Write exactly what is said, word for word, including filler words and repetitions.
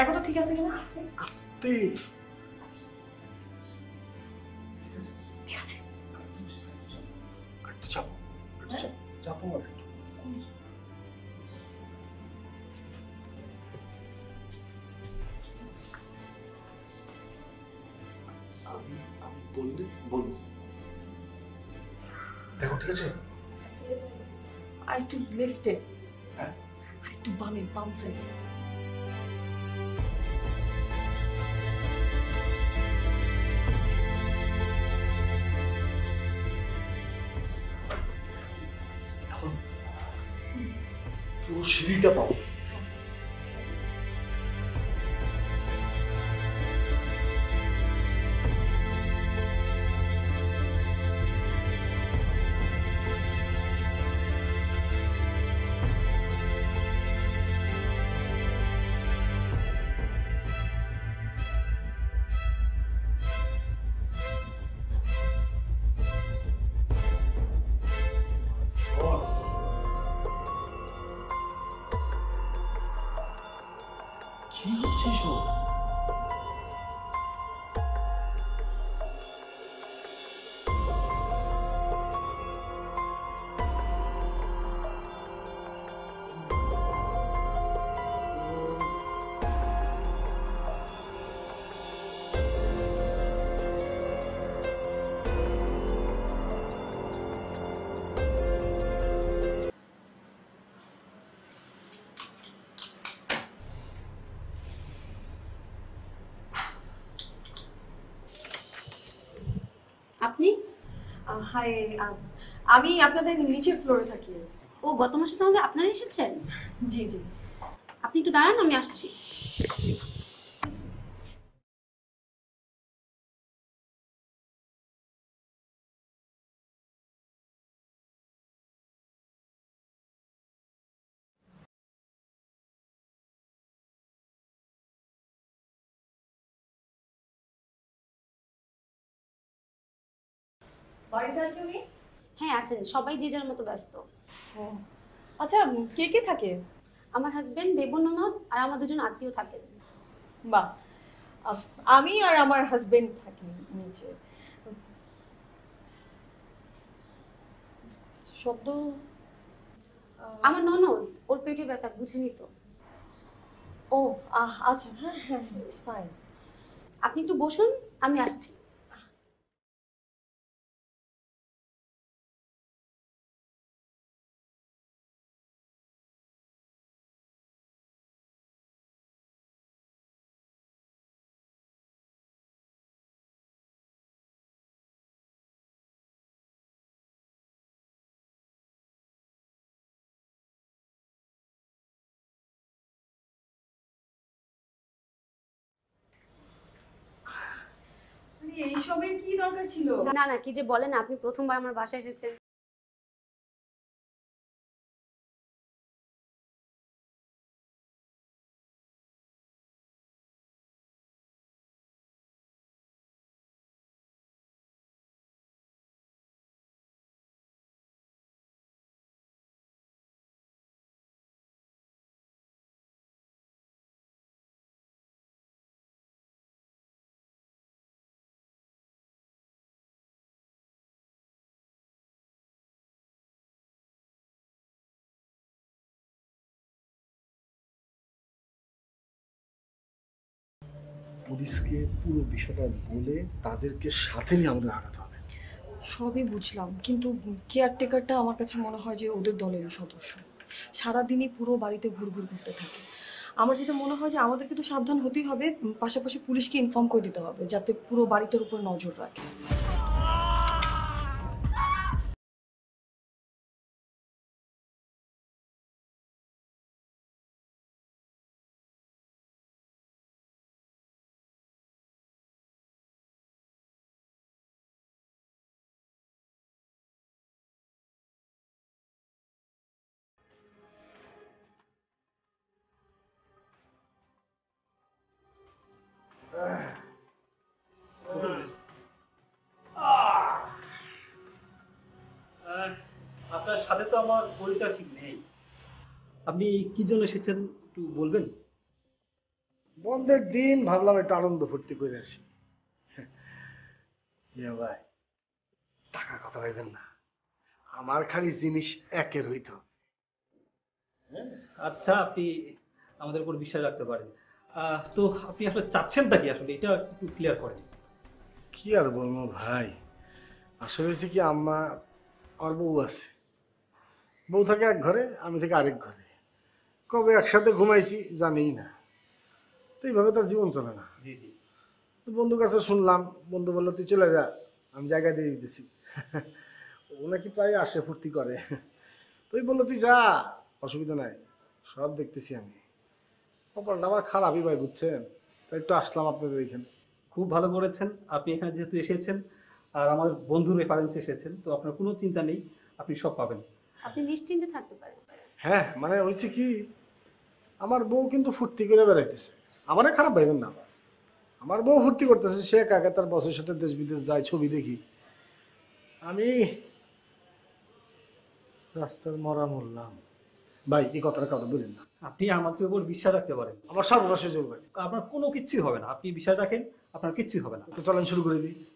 এখন তো ঠিক আছে কিনা? আস্তে ঠিক আছে, একটু চাপো, একটু চাপো, একটু আমি আমি বললে বলবো। দেখো ঠিক আছে, আর একটু লিফটে, হ্যাঁ আর একটু বামে, বাম সাইডে। পুরো সিঁড়িটা পাবো। হাই, আমি আপনাদের নিচের ফ্লোরে থাকি। ও গত মাসে তাহলে আপনারা এসেছেন? জি জি, আপনি একটু দাঁড়ান, আমি আসছি। বাড়িতে আর কেউ নেই? হ্যাঁ আছেন, সবাই যে যার মতো ব্যস্ত। ও আচ্ছা, কে কে থাকে? আমার হাজব্যান্ড, দেবন ননদ আর আমার দুজন আত্মীয় থাকেন। বাহ, আমি আর আমার হাজব্যান্ড থাকি নিচে। শব্দ? আমার ননদ, ওর পেটে ব্যথা, বুঝেনি তো। ও আচ্ছা, হ্যাঁ হ্যাঁ, ইটস ফাইন। আপনি একটু বসুন, আমি আসছি। এইসবের কি দরকার ছিল? না না, কি যে বলেন, আপনি প্রথমবার আমার বাসায় এসেছেন। পুলিশকে পুরো বিষয়টা বলে তাদেরকে সাথে নিয়ে আমাদের আগাতে হবে। সবই বুঝলাম, কিন্তু কেয়ারটেকারটা আমার কাছে মনে হয় যে ওদের দলের সদস্য, সারাদিনই পুরো বাড়িতে ঘুরঘুর করতে থাকে। আমার যেটা মনে হয় যে আমাদেরকে তো সাবধান হতেই হবে, পাশাপাশি পুলিশকে ইনফর্ম করে দিতে হবে যাতে পুরো বাড়িটার উপর নজর রাখে। আপনার সাথে তো আমার পরিচয় ঠিক নেই, আপনি কি জন্য এসেছেন একটু বলবেন? বন্ধের দিন ভাবলাম একটু আনন্দ ফুর্তি করে আসি। ভাই টাকার কথা ভাববেন না, আমার খালি জিনিস একের হইতো। আচ্ছা, আপনি আমাদের উপর বিশ্বাস রাখতে পারেন তো? আপনি আসলে চাচ্ছেনটা কি আসলে, এটা একটু ক্লিয়ার করেন। কি আর বলবো ভাই, আসলে হচ্ছে কি আম্মা আর বউ আছে, বউ থাকে এক ঘরে, আমি থেকে আরেক ঘরে, কবে একসাথে ঘুমাইছি জানি না। তো এইভাবে তার জীবন চলে না। জি জি। তো বন্ধুর কাছে শুনলাম, বন্ধু বললো তুই চলে যা, আমি জায়গা দিয়ে দিতেছি। ও নাকি প্রায় আসে ফুর্তি করে, তুই বললো তুই যা, অসুবিধা নাই, সব দেখতেছি আমি। কপালটা আমার খারাপই ভাই, বুঝছেন? তাই একটু আসলাম আপনাদের এখানে। খুব ভালো করেছেন আপনি এখানে যেহেতু এসেছেন, আর আমাদের বন্ধুর রেফারেন্সে এসেছেন, তো আপনার কোনো চিন্তা নেই, আপনি সব পাবেন, আপনি নিশ্চিন্তে থাকতে পারেন। হ্যাঁ, মানে হয়েছে কি আমার বউ কিন্তু ফুর্তি করে বেড়াইতেছে, আমারে খারাপ ভাবেন না, আমার বউ ফুর্তি করতেছে, সে কাকে তার বসের সাথে দেশ বিদেশ যায়, ছবি দেখি। আমি রাস্তার মরা মরলাম ভাই, এই কথাটা কথা বলেন না। আপনি আমাদের উপর বিশ্বাস রাখতে পারেন, আমার সর্বনাশ হয়ে যাবে, আপনার কোনো কিচ্ছু হবে না, আপনি বিশ্বাস রাখেন, আপনার কিচ্ছু হবে না। চলেন শুরু করে দিই।